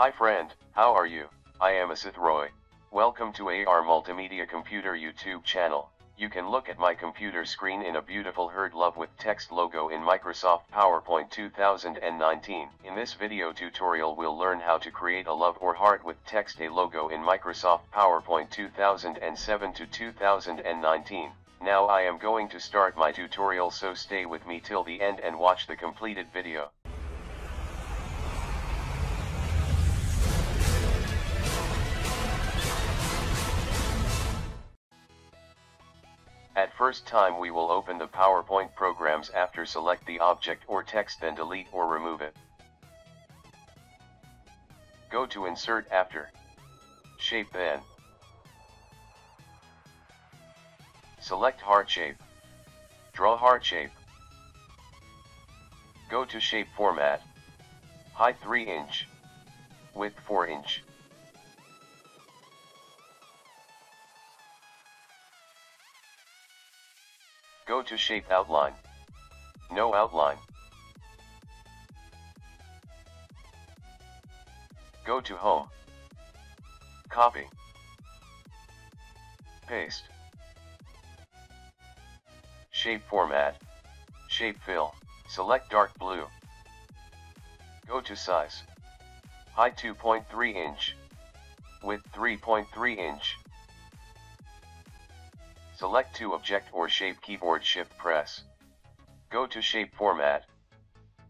Hi friend, how are you? I am Asith Roy. Welcome to AR Multimedia Computer YouTube channel. You can look at my computer screen in a beautiful herd love with text logo in Microsoft PowerPoint 2019. In this video tutorial we'll learn how to create a love or heart with text a logo in Microsoft PowerPoint 2007 to 2019. Now I am going to start my tutorial, so stay with me till the end and watch the completed video. At first time we will open the PowerPoint programs, after select the object or text then delete or remove it. Go to insert after shape, then select heart shape. Draw heart shape. Go to shape format. Height 3 inch. Width 4 inch. Go to shape outline. No outline. Go to home. Copy. Paste. Shape format. Shape fill. Select dark blue. Go to size. Height 2.3 inch. Width 3.3 inch. Select to object or shape, keyboard shift press. Go to shape format.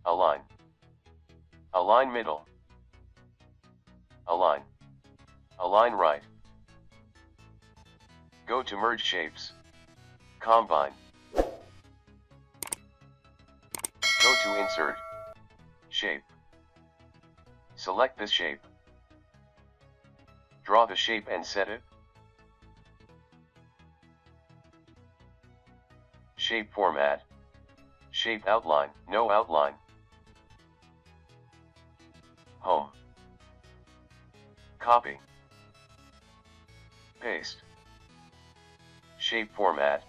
Align. Align middle. Align. Align right. Go to merge shapes. Combine. Go to insert. Shape. Select this shape. Draw the shape and set it. Shape format. Shape outline. No outline. Home. Copy. Paste. Shape format.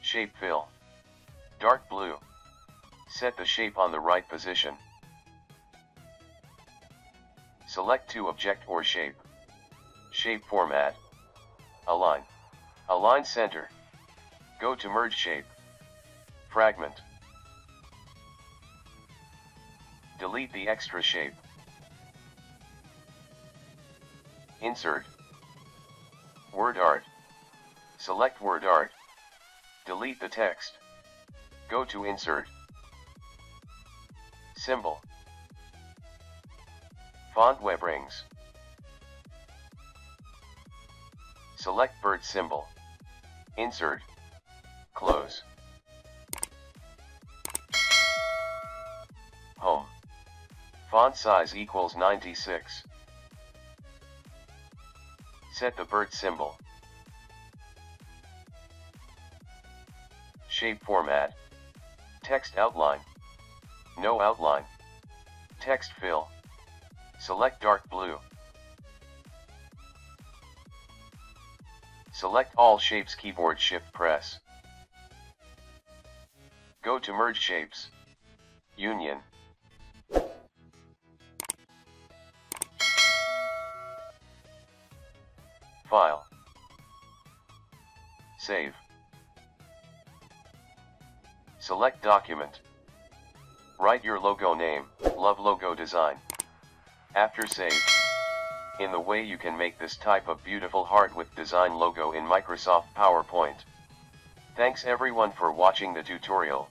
Shape fill. Dark blue. Set the shape on the right position. Select to object or shape. Shape format. Align. Align center. Go to merge shape. Fragment. Delete the extra shape. Insert. Word art. Select word art. Delete the text. Go to insert. Symbol. Font web rings. Select bird symbol. Insert. Close. Home. Font size equals 96. Set the bird symbol. Shape format. Text outline. No outline. Text fill. Select dark blue. Select all shapes, keyboard shift press. Go to merge shapes. Union. File. Save. Select document. Write your logo name, love logo design. After save. In the way you can make this type of beautiful heart with design logo in Microsoft PowerPoint. Thanks everyone for watching the tutorial.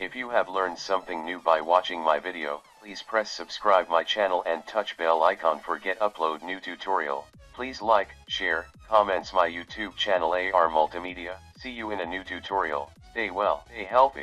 If you have learned something new by watching my video, please press subscribe my channel and touch bell icon for get upload new tutorial. Please like, share, comments my YouTube channel AR Multimedia. See you in a new tutorial. Stay well, stay healthy.